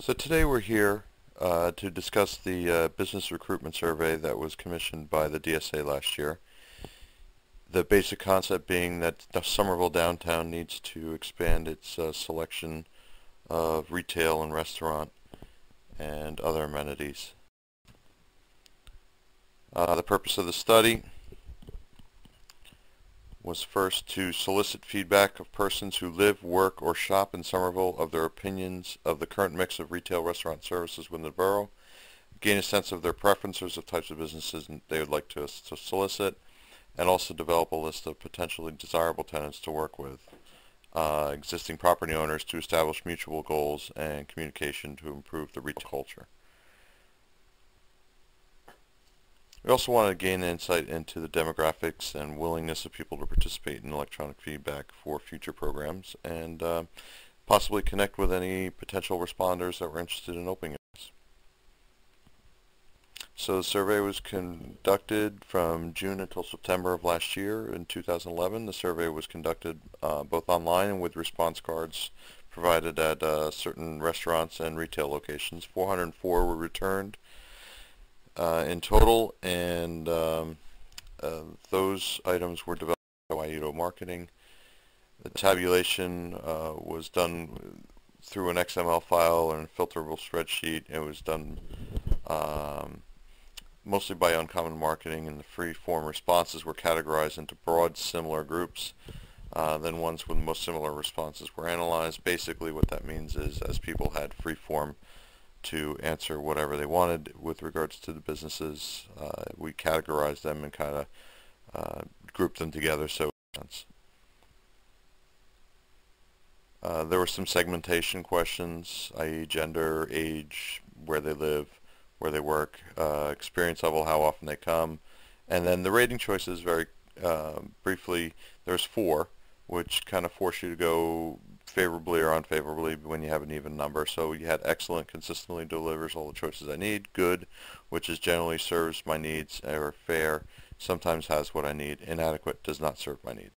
So today we're here to discuss the business recruitment survey that was commissioned by the DSA last year. The basic concept being that Somerville downtown needs to expand its selection of retail and restaurant and other amenities. The purpose of the study was first to solicit feedback of persons who live, work, or shop in Somerville of their opinions of the current mix of retail restaurant services within the borough, gain a sense of their preferences of types of businesses they would like to solicit, and also develop a list of potentially desirable tenants to work with, existing property owners to establish mutual goals and communication to improve the retail culture. We also wanted to gain insight into the demographics and willingness of people to participate in electronic feedback for future programs and possibly connect with any potential responders that were interested in opening events. So the survey was conducted from June until September of last year in 2011. The survey was conducted both online and with response cards provided at certain restaurants and retail locations. 404 were returned in total, and those items were developed by Wayuto Marketing. The tabulation was done through an XML file and a filterable spreadsheet. It was done mostly by Uncommon Marketing, and the free form responses were categorized into broad similar groups. Then ones with the most similar responses were analyzed. Basically what that means is as people had free form to answer whatever they wanted with regards to the businesses, we categorized them and kind of grouped them together. So there were some segmentation questions, i.e. gender, age, where they live, where they work, experience level, how often they come, and then the rating choices. Very briefly, there's four, which kind of force you to go favorably or unfavorably when you have an even number. So you had excellent, consistently delivers all the choices I need; good, which is generally serves my needs; or fair, sometimes has what I need; inadequate, does not serve my needs.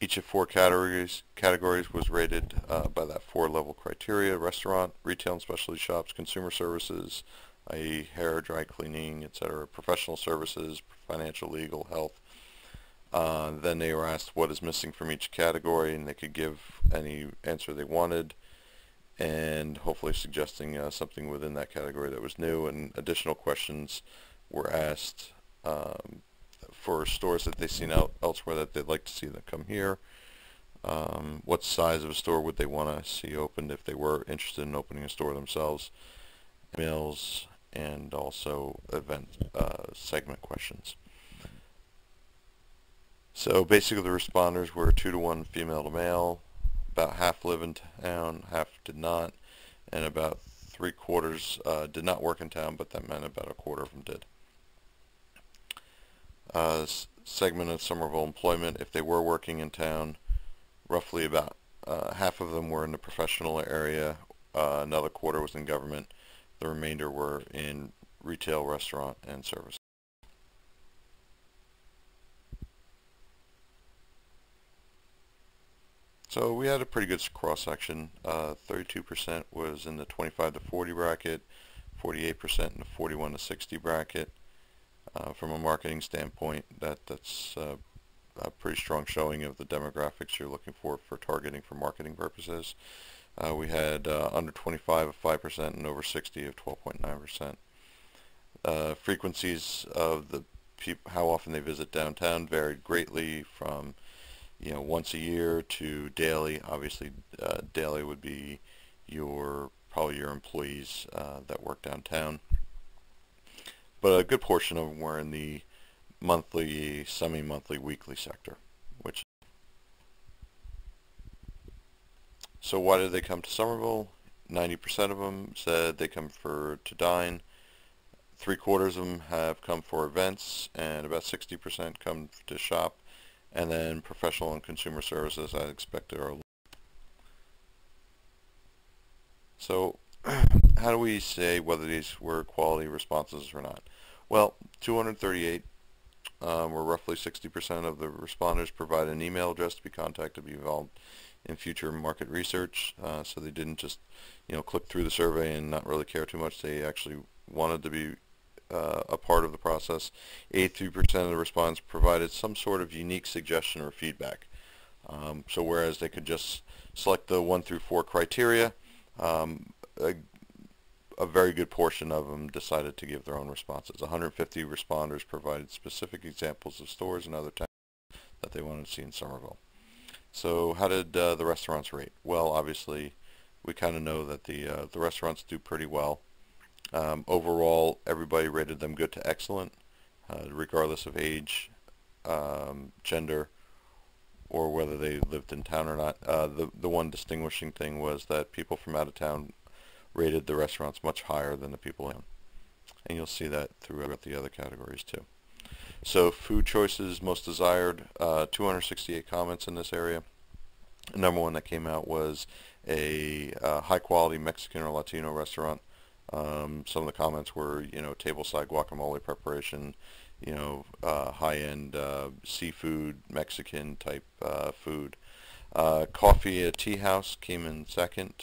Each of four categories was rated by that four-level criteria: restaurant, retail and specialty shops, consumer services, i.e. hair, dry cleaning, etc., professional services, financial, legal, health. Then they were asked what is missing from each category, and they could give any answer they wanted, and hopefully suggesting something within that category that was new. And additional questions were asked for stores that they've seen elsewhere that they'd like to see them come here. What size of a store would they want to see opened if they were interested in opening a store themselves? Meals, and also event segment questions. So basically the responders were 2-to-1 female to male. About half live in town, half did not, and about 3/4 did not work in town, but that meant about 1/4 of them did. Segment of Somerville employment: if they were working in town, roughly about half of them were in the professional area, another 1/4 was in government, the remainder were in retail, restaurant, and service. So we had a pretty good cross-section. 32% was in the 25 to 40 bracket, 48% in the 41 to 60 bracket. From a marketing standpoint, that's a pretty strong showing of the demographics you're looking for targeting for marketing purposes. We had under 25 of 5% and over 60 of 12.9%. Frequencies of the how often they visit downtown varied greatly from once a year to daily. Obviously daily would be probably your employees that work downtown, but a good portion of them were in the monthly, semi-monthly, weekly sector. So why did they come to Somerville? 90% of them said they come to dine, 3/4 of them have come for events, and about 60% come to shop. And then professional and consumer services, I expected, are low. So how do we say whether these were quality responses or not? Well, 238 where roughly 60% of the responders provide an email address to be contacted to be involved in future market research. So they didn't just, click through the survey and not really care too much. They actually wanted to be a part of the process. 83% of the response provided some sort of unique suggestion or feedback. So whereas they could just select the 1 through 4 criteria, a very good portion of them decided to give their own responses. 150 responders provided specific examples of stores and other towns that they wanted to see in Somerville. So how did the restaurants rate? Well, obviously, we kind of know that the restaurants do pretty well. Overall, everybody rated them good to excellent, regardless of age, gender, or whether they lived in town or not. The one distinguishing thing was that people from out of town rated the restaurants much higher than the people in. And you'll see that throughout the other categories too. So food choices most desired, 268 comments in this area. The number one that came out was a high quality Mexican or Latino restaurant. Some of the comments were, tableside guacamole preparation, high-end seafood, Mexican-type food. Coffee at tea house came in second.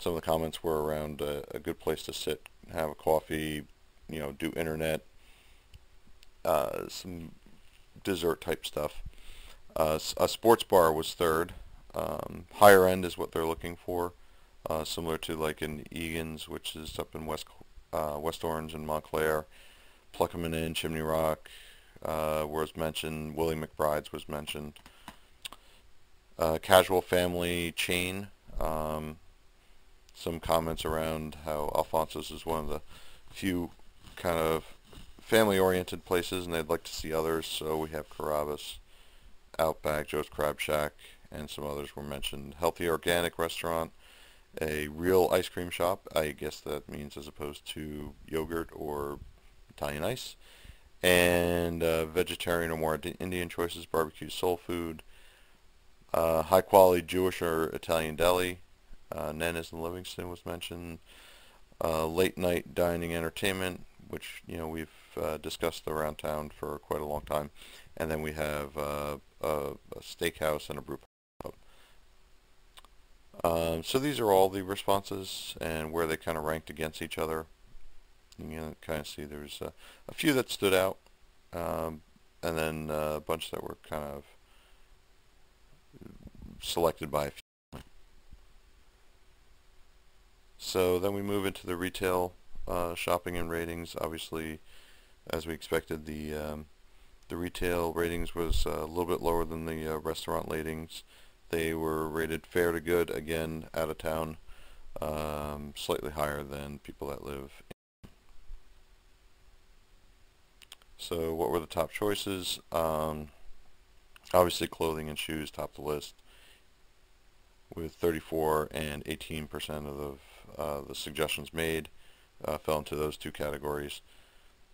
Some of the comments were around a good place to sit, have a coffee, do internet, some dessert-type stuff. A sports bar was third. Higher end is what they're looking for. Similar to like in Egan's, which is up in West Orange and Montclair, Pluckemin Inn, Chimney Rock was mentioned, Willie McBride's was mentioned. Casual family chain, some comments around how Alfonso's is one of the few kind of family-oriented places and they'd like to see others, so we have Carabas, Outback, Joe's Crab Shack, and some others were mentioned. Healthy organic restaurant, a real ice cream shop, I guess that means as opposed to yogurt or Italian ice, and vegetarian or more Indian choices, barbecue, soul food, high quality Jewish or Italian deli, Nenes and Livingston was mentioned, late night dining entertainment, which we've discussed around town for quite a long time, and then we have a steakhouse and a brew pub. So these are all the responses and where they kind of ranked against each other. You can kind of see there's a few that stood out, and then a bunch that were kind of selected by a few. So then we move into the retail shopping and ratings. Obviously, as we expected, the retail ratings was a little bit lower than the restaurant ratings. They were rated fair to good, again, out of town, slightly higher than people that live in. So what were the top choices? Obviously clothing and shoes topped the list with 34 and 18% of the suggestions made fell into those two categories.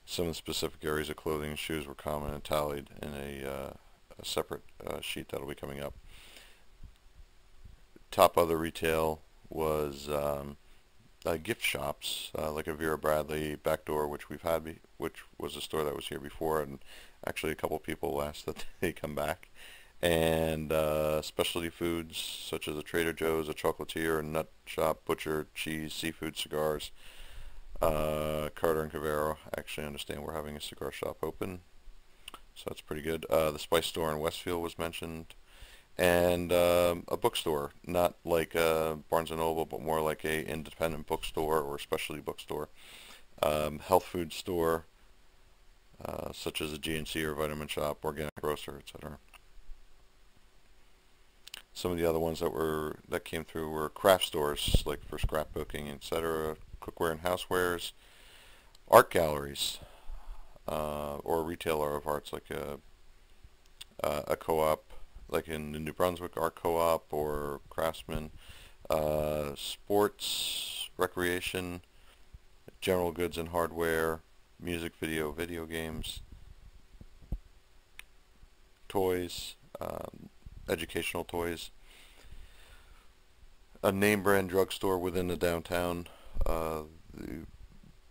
Some of the specific areas of clothing and shoes were common and tallied in a separate sheet that will be coming up. Top other retail was gift shops like a Vera Bradley Backdoor, which we've had, which was a store that was here before, and actually a couple of people asked that they come back, and specialty foods such as a Trader Joe's, a chocolatier, a nut shop, butcher, cheese, seafood, cigars. Carter and Cavero, actually understand we're having a cigar shop open, so that's pretty good. The spice store in Westfield was mentioned. And a bookstore, not like Barnes & Noble, but more like a independent bookstore or specialty bookstore. Health food store, such as a GNC or vitamin shop, organic grocer, etc. Some of the other ones that came through were craft stores, like for scrapbooking, etc., cookware and housewares, art galleries, or a retailer of arts, like a co-op, like in New Brunswick, Art Co-op or Craftsman, sports, recreation, general goods and hardware, music, video games, toys, educational toys, a name brand drugstore within the downtown, the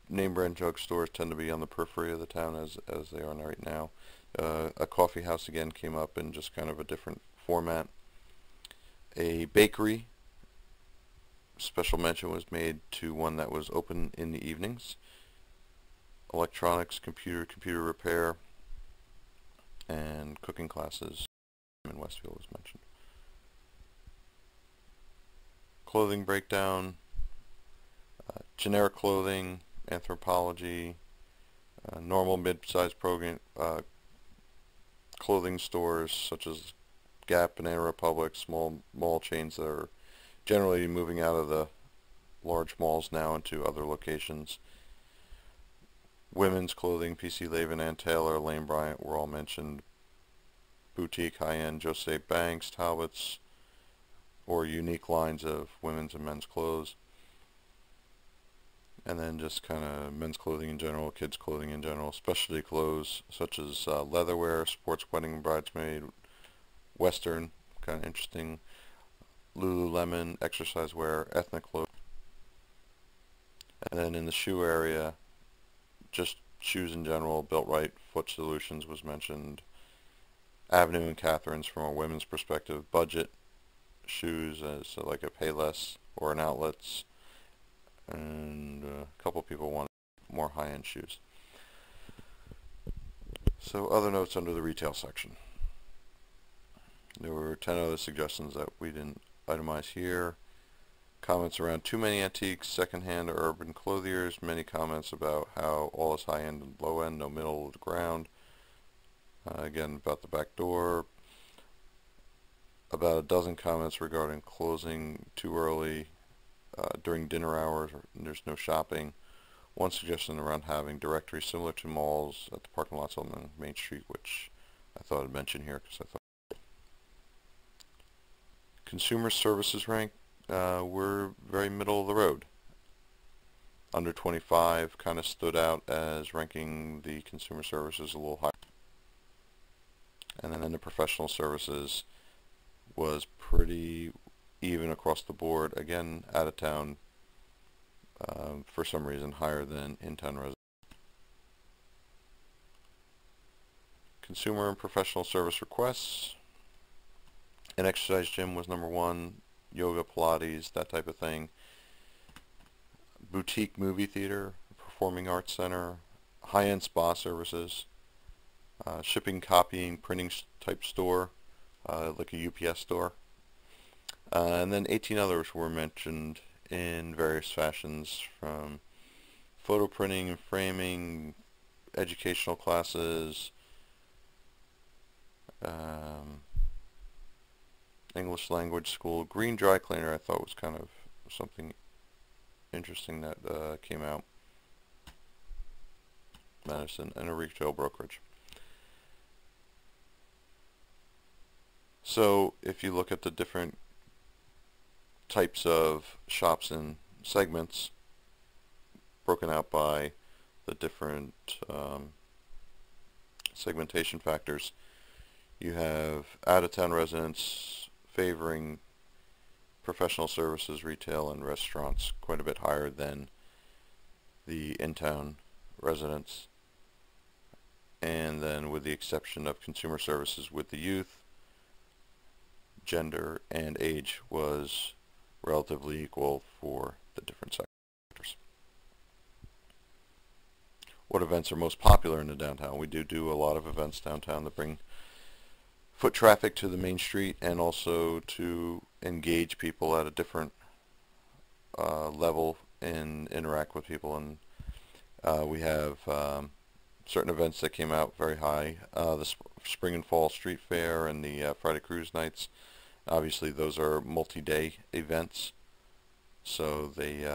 name brand jug stores tend to be on the periphery of the town as they are right now. A coffee house again came up in just kind of a different format. A bakery, special mention was made to one that was open in the evenings. Electronics, computer repair, and cooking classes in Westfield was mentioned. Clothing breakdown, generic clothing, Anthropology, normal mid-sized clothing stores such as Gap and Air Republic, small mall chains that are generally moving out of the large malls now into other locations. Women's clothing, PC Laban and Taylor, Lane Bryant were all mentioned. Boutique, high-end, Jose Banks, Talbot's, or unique lines of women's and men's clothes. And then just kind of men's clothing in general, kids' clothing in general, specialty clothes such as leatherware, sports, wedding and bridesmaid, Western, kind of interesting, Lululemon, exercise wear, ethnic clothes. And then in the shoe area, just shoes in general, Built Right, Foot Solutions was mentioned, Avenue and Catherine's from a women's perspective, budget shoes as so like a Payless or an Outlet's, and a couple people wanted more high-end shoes. So other notes under the retail section. There were 10 other suggestions that we didn't itemize here. Comments around too many antiques, secondhand or urban clothiers, many comments about how all is high-end and low-end, no middle of the ground. Again, about the back door. About a dozen comments regarding closing too early during dinner hours, there's no shopping. One suggestion around having directories similar to malls at the parking lots on Main Street, which I thought I'd mention here because I thought. Consumer services rank, we're very middle of the road. Under 25 kind of stood out as ranking the consumer services a little higher. And then the professional services was pretty even across the board. Again, out of town, for some reason, higher than in-town residents. Consumer and professional service requests. An exercise gym was number one, yoga, Pilates, that type of thing. Boutique movie theater, performing arts center, high-end spa services, shipping, copying, printing type store, like a UPS store. And then 18 others were mentioned in various fashions, from photo printing and framing, educational classes, English language school. Green dry cleaner I thought was kind of something interesting that came out. Medicine and a retail brokerage. So if you look at the different types of shops and segments broken out by the different segmentation factors, you have out-of-town residents favoring professional services, retail, and restaurants quite a bit higher than the in-town residents. And then with the exception of consumer services with the youth, gender and age was relatively equal for the different sectors. What events are most popular in the downtown? We do a lot of events downtown that bring foot traffic to the main street and also to engage people at a different level and interact with people. And we have certain events that came out very high, the spring and fall street fair and the Friday cruise nights. Obviously those are multi-day events, so they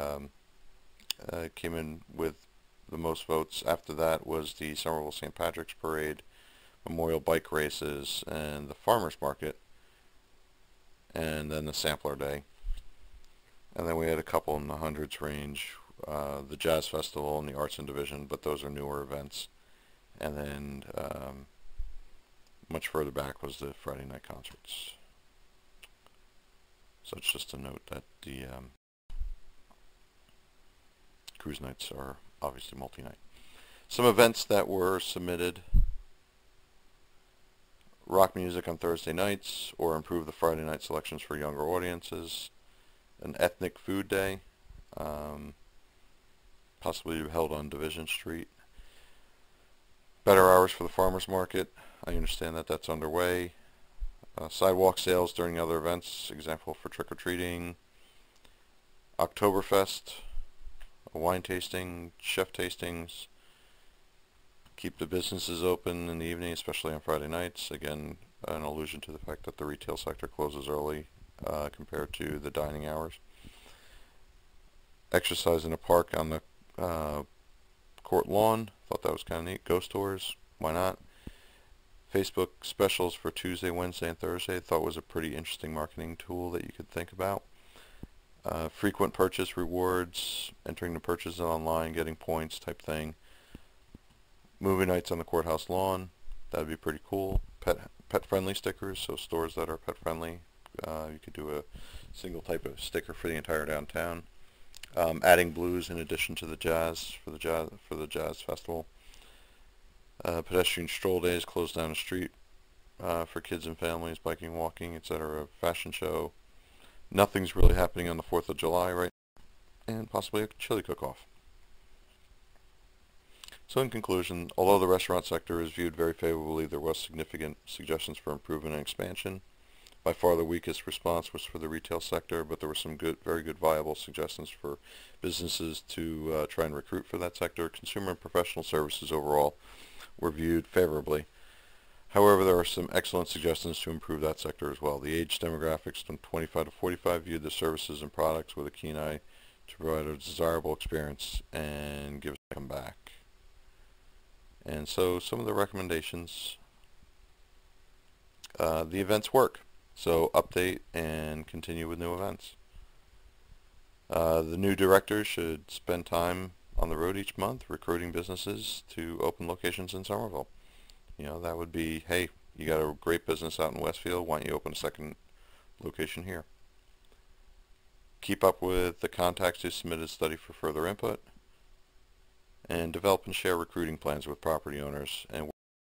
came in with the most votes. After that was the Somerville St. Patrick's Parade, Memorial bike races, and the farmers market, and then the sampler day. And then we had a couple in the hundreds range, the jazz festival and the arts and division, but those are newer events. And then much further back was the Friday night concerts. So it's just a note that the cruise nights are obviously multi-night. Some events that were submitted: rock music on Thursday nights, or improve the Friday night selections for younger audiences, an ethnic food day, possibly held on Division Street, better hours for the farmers market. I understand that that's underway. Sidewalk sales during other events, example for trick-or-treating, Oktoberfest, wine tasting, chef tastings. Keep the businesses open in the evening, especially on Friday nights. Again, an allusion to the fact that the retail sector closes early compared to the dining hours. Exercise in a park on the court lawn. Thought that was kind of neat. Ghost tours, why not? Facebook specials for Tuesday, Wednesday, and Thursday. Thought was a pretty interesting marketing tool that you could think about. Frequent purchase rewards, entering the purchase online, getting points type thing. Movie nights on the courthouse lawn, that would be pretty cool. Pet-friendly stickers, so stores that are pet-friendly, you could do a single type of sticker for the entire downtown. Adding blues in addition to the jazz for the jazz festival. Pedestrian stroll days, closed down the street for kids and families, biking, walking, etc. Fashion show. Nothing's really happening on the 4th of July right now, and possibly a chili cook-off. So in conclusion, although the restaurant sector is viewed very favorably, there was significant suggestions for improvement and expansion. By far the weakest response was for the retail sector, but there were some good, very good viable suggestions for businesses to try and recruit for that sector. Consumer and professional services overall were viewed favorably. However, there are some excellent suggestions to improve that sector as well. The age demographics from 25 to 45 viewed the services and products with a keen eye to provide a desirable experience and give a comeback. And so some of the recommendations, the events work, so update and continue with new events. The new director should spend time on the road each month recruiting businesses to open locations in Somerville. You know, that would be, hey, you got a great business out in Westfield, why don't you open a second location here? Keep up with the contacts who submitted study for further input, and develop and share recruiting plans with property owners and